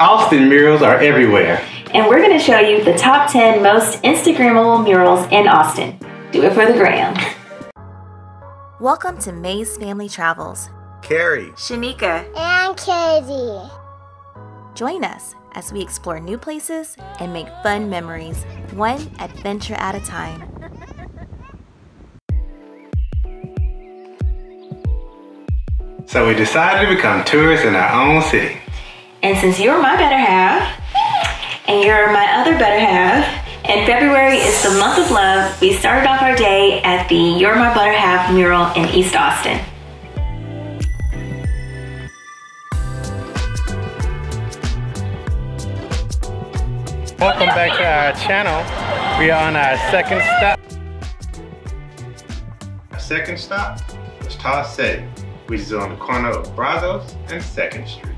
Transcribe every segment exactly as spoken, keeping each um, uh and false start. Austin murals are everywhere. And we're going to show you the top ten most Instagrammable murals in Austin. Do it for the gram. Welcome to May's Family Travels. Carrie, Shanika, and Katie. Join us as we explore new places and make fun memories, one adventure at a time. So we decided to become tourists in our own city. And since you're my better half, and you're my other better half, and February is the month of love, we started off our day at the You're My Better Half mural in East Austin. Welcome back to our channel. We are on our second stop. Our second stop was Taco C, which is on the corner of Brazos and second Street.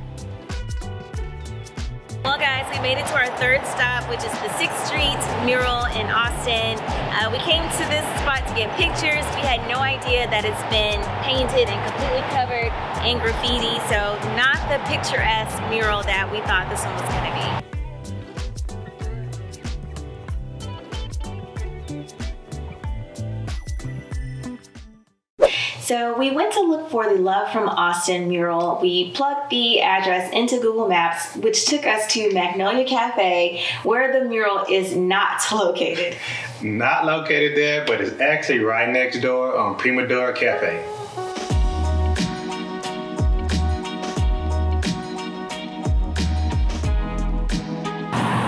Well guys, we made it to our third stop, which is the sixth Street mural in Austin. Uh, we came to this spot to get pictures. We had no idea that it's been painted and completely covered in graffiti, so not the picturesque mural that we thought this one was going to be. So we went to look for the Love from Austin mural. We plugged the address into Google Maps, which took us to Magnolia Cafe, where the mural is not located. Not located there, but it's actually right next door on Primadora Cafe.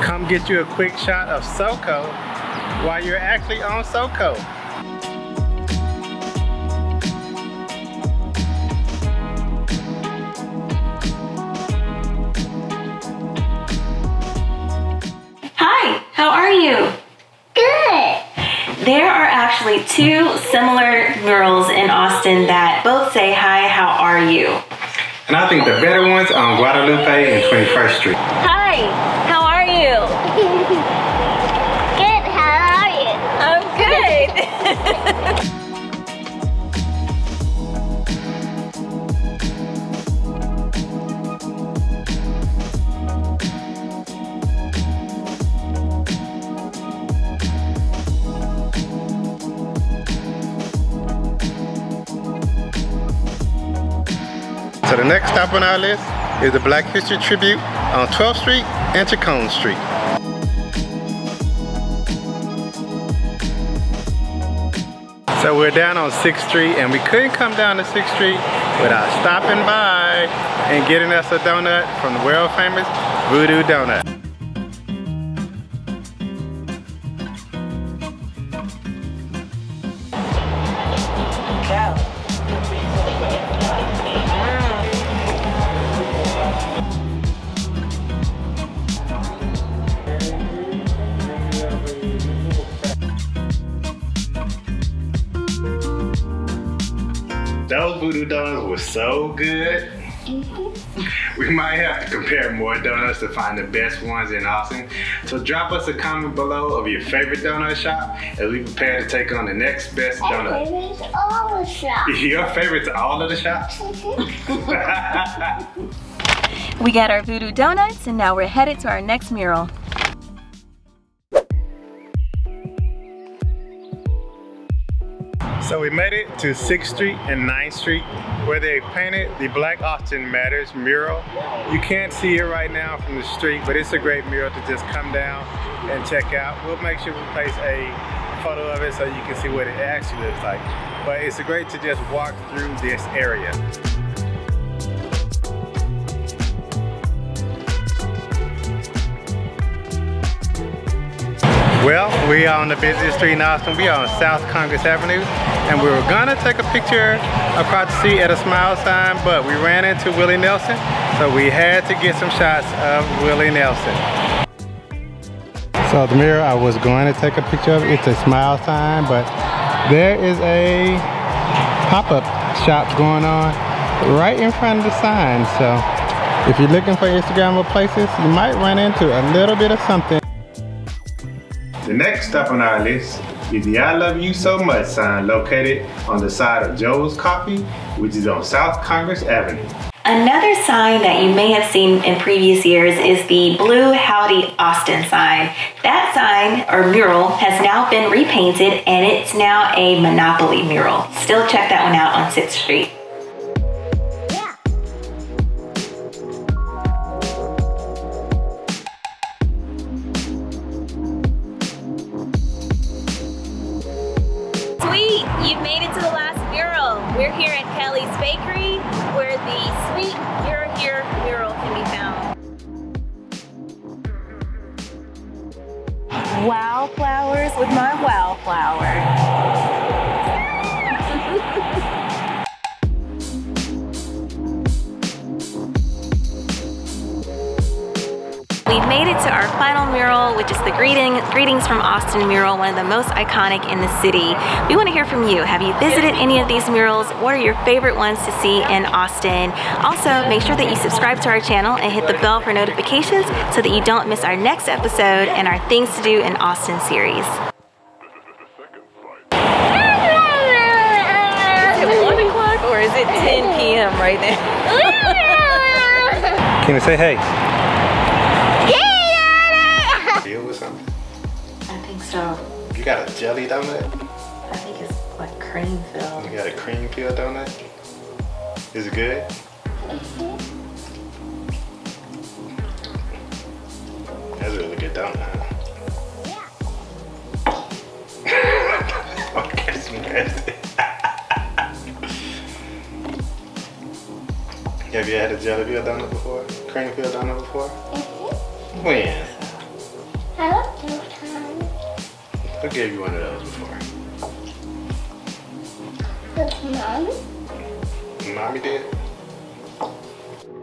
Come get you a quick shot of SoCo while you're actually on SoCo. How are you? Good. There are actually two similar murals in Austin that both say, hi, how are you? And I think the better one's on Guadalupe and twenty-first Street. Hi, how are you? Good, how are you? I'm good. So the next stop on our list is the Black History Tribute on twelfth Street and Chacon Street. So we're down on sixth Street, and we couldn't come down to sixth Street without stopping by and getting us a donut from the world famous Voodoo Donut. Those Voodoo donuts were so good. We might have to compare more donuts to find the best ones in Austin. So drop us a comment below of your favorite donut shop as we prepare to take on the next best donut. My favorite's all the shops. Your favorite's all of the shops? We got our Voodoo donuts, and now we're headed to our next mural. So we made it to sixth Street and ninth Street, where they painted the Black Austin Matters mural. You can't see it right now from the street, but it's a great mural to just come down and check out. We'll make sure we place a photo of it so you can see what it actually looks like. But it's great to just walk through this area. Well, we are on the busiest street in Austin. We are on South Congress Avenue, and we were gonna take a picture across the sea at a smile sign, but we ran into Willie Nelson, so we had to get some shots of Willie Nelson. So the mirror I was going to take a picture of, it's a smile sign, but there is a pop-up shop going on right in front of the sign. So if you're looking for Instagrammable places, you might run into a little bit of something. The next stop on our list is the I Love You So Much sign located on the side of Joe's Coffee, which is on South Congress Avenue. Another sign that you may have seen in previous years is the blue Howdy Austin sign. That sign or mural has now been repainted and it's now a Monopoly mural. Still check that one out on sixth street. Wildflowers with my wildflower. We've made it to our final mural, which is the Greeting, Greetings from Austin mural, one of the most iconic in the city. We want to hear from you. Have you visited any of these murals? What are your favorite ones to see in Austin? Also, make sure that you subscribe to our channel and hit the bell for notifications so that you don't miss our next episode and our Things to Do in Austin series. Is it one o'clock or is it ten p m right now? Can you say hey? So, you got a jelly donut? I think it's like cream filled. You got a cream filled donut? Is it good? Mm-hmm. That's a really good donut. Yeah. Oh, that's nasty. Have you had a jelly filled donut before? Cream filled donut before? Mm-hmm. When? I don't know. I gave you one of those before. With Mommy? Mommy did?